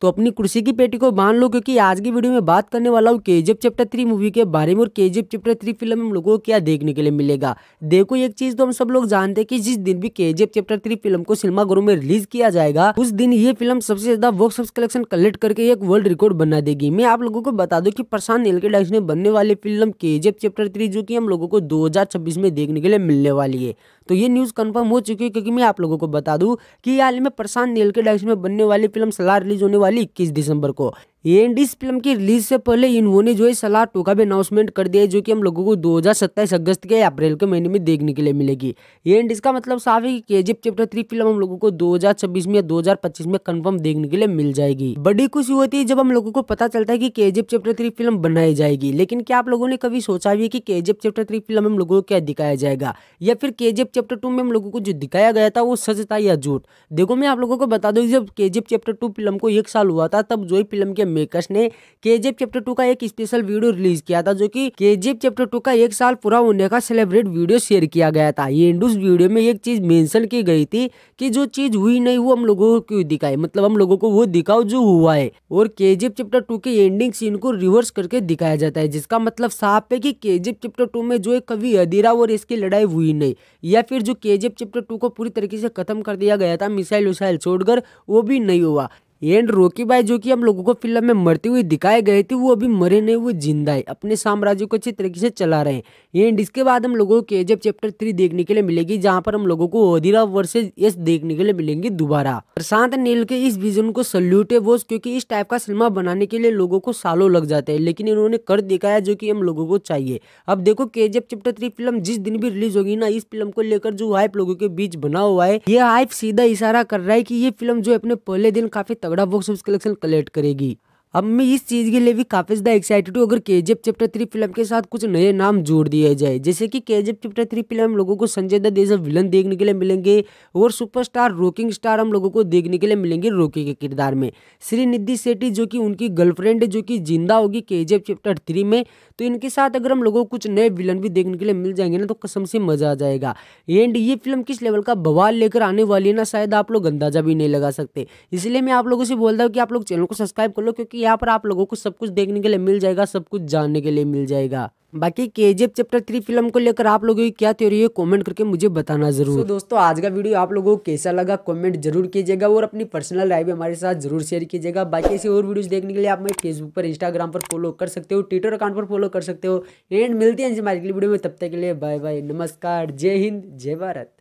तो अपनी कुर्सी की पेटी को बांध लो, क्योंकि आज की वीडियो में बात करने वाला हूँ केजीएफ चैप्टर 3 मूवी के बारे में। और केजीएफ चैप्टर 3 फिल्म में हम लोगों को क्या देखने के लिए मिलेगा। देखो, एक चीज तो हम सब लोग जानते हैं कि जिस दिन भी केजीएफ चैप्टर 3 फिल्म को सिनेमाघरों में रिलीज किया जाएगा, उस दिन ये फिल्म सबसे ज्यादा बॉक्स ऑफिस कलेक्शन कलेक्ट करके एक वर्ल्ड रिकॉर्ड बना देगी। मैं आप लोगों को बता दूं कि प्रशांत नील के डायरेक्शन में बनने वाली फिल्म केजीएफ चैप्टर 3, जो कि हम लोगों को 2026 में देखने के लिए मिलने वाली है। तो ये न्यूज कंफर्म हो चुकी है, क्योंकि मैं आप लोगों को बता दूं कि हाल में प्रशांत नील के डायरेक्शन में बनने वाली फिल्म सलार रिलीज होने वाली 21 दिसंबर को। एंड इस फिल्म की रिलीज से पहले इन्होंने जो है सलार 2 का भी अनाउंसमेंट कर दिया है, जो कि हम लोगों को 2027 अगस्त के अप्रैल के महीने में देखने के लिए मिलेगी। एंड इसका मतलब साफ है कि केजीएफ चैप्टर 3 फिल्म हम लोगों को 2026 में या 2025 में कंफर्म देखने के लिए मिल जाएगी। बड़ी खुशी होती है जब हम लोगों को पता चलता है कि केजीएफ चैप्टर 3 फिल्म बनाई जाएगी। लेकिन क्या आप लोगों ने कभी सोचा भी कि केजीएफ चैप्टर 3 फिल्म हम लोगों को क्या दिखाया जाएगा, या फिर केजीएफ चैप्टर 2 में हम लोगों को जो दिखाया गया था वो सच था या झूठ। देखो, मैं आप लोगों को बता दूं, जब केजीएफ चैप्टर 2 फिल्म को 1 साल हुआ था, तब जो फिल्म के मेकर्स ने केजीएफ चैप्टर 2 का एक स्पेशल वीडियो रिलीज किया था, जो कि केजीएफ चैप्टर 2 का 1 साल पूरा होने का सेलिब्रेट वीडियो शेयर किया गया था। ये उस वीडियो में एक चीज मेंशन की गई थी कि जो चीज हुई नहीं वो हम लोगों को क्यों दिखाए, मतलब हम लोगों को वो दिखाओ जो हुआ है। और केजीएफ चैप्टर 2 के एंडिंग सीन को रिवर्स करके दिखाया जाता है, जिसका मतलब साफ है कि केजीएफ चैप्टर 2 में जो कभी अधीरा और इसकी लड़ाई हुई नहीं, या फिर जो केजीएफ चैप्टर 2 को पूरी तरीके से खत्म कर दिया गया था मिसाइल उसाइल छोड़कर, वो भी नहीं हुआ। एंड रोकी बाई, जो कि हम लोगों को फिल्म में मरते हुए दिखाए गए थे, वो अभी मरे नहीं, वो जिंदा है, अपने साम्राज्य को अच्छी तरीके से चला रहे हैं। एंड इसके बाद हम लोगों को केजीएफ चैप्टर 3 देखने के लिए मिलेगी, जहां पर हम लोगों को अधीरा वर्सेस यश देखने के लिए मिलेंगे दोबारा। प्रशांत नील के इस विजन को सल्यूट है बोस, क्योंकि इस टाइप का सिनेमा बनाने के लिए लोगों को सालों लग जाते हैं, लेकिन इन्होंने कर दिखाया जो कि हम लोगों को चाहिए। अब देखो, केजीएफ चैप्टर 3 फिल्म जिस दिन भी रिलीज होगी ना, इस फिल्म को लेकर जो हाइप लोगों के बीच बना हुआ है, ये हाइप सीधा इशारा कर रहा है कि ये फिल्म जो अपने पहले दिन काफी तगड़ा बॉक्स ऑफिस कलेक्शन कलेक्ट करेगी। अब मैं इस चीज़ के लिए भी काफ़ी ज़्यादा एक्साइटेड हूँ अगर केजीएफ चैप्टर 3 फिल्म के साथ कुछ नए नाम जोड़ दिए जाए, जैसे कि केजीएफ चैप्टर 3 फिल्म हम लोगों को संजय दत्त जैसे विलन देखने के लिए मिलेंगे, और सुपरस्टार रॉकिंग स्टार हम लोगों को देखने के लिए मिलेंगे रॉकी के किरदार में। श्रीनिधि सेट्टी जो कि उनकी गर्लफ्रेंड है, जो कि जिंदा होगी केजीएफ चैप्टर 3 में, तो इनके साथ अगर हम लोगों को कुछ नए विलन भी देखने के लिए मिल जाएंगे ना, तो कसम से मजा आ जाएगा। एंड ये फिल्म किस लेवल का बवाल लेकर आने वाली है ना, शायद आप लोग अंदाजा भी नहीं लगा सकते। इसलिए मैं आप लोगों से बोलता हूँ कि आप लोग चैनल को सब्सक्राइब कर लो, क्योंकि यहाँ पर आप लोगों को सब कुछ देखने के लिए मिल जाएगा, सब कुछ जानने के लिए मिल जाएगा। बाकी केजीएफ चैप्टर 3 फिल्म को लेकर आप लोगों की क्या थ्योरी है, कमेंट करके मुझे बताना जरूर। दोस्तों, आज का वीडियो आप लोगों को कैसा लगा कमेंट जरूर कीजिएगा, और अपनी पर्सनल राय भी हमारे साथ जरूर शेयर कीजिएगा। बाकी ऐसे और वीडियोस देखने के लिए आप मेरे फेसबुक पर, इंस्टाग्राम पर फॉलो कर सकते हो, ट्विटर अकाउंट पर फॉलो कर सकते हो। एंड मिलते हैं हमारी वीडियो में, तब तक के लिए बाय बाय, नमस्कार, जय हिंद, जय भारत।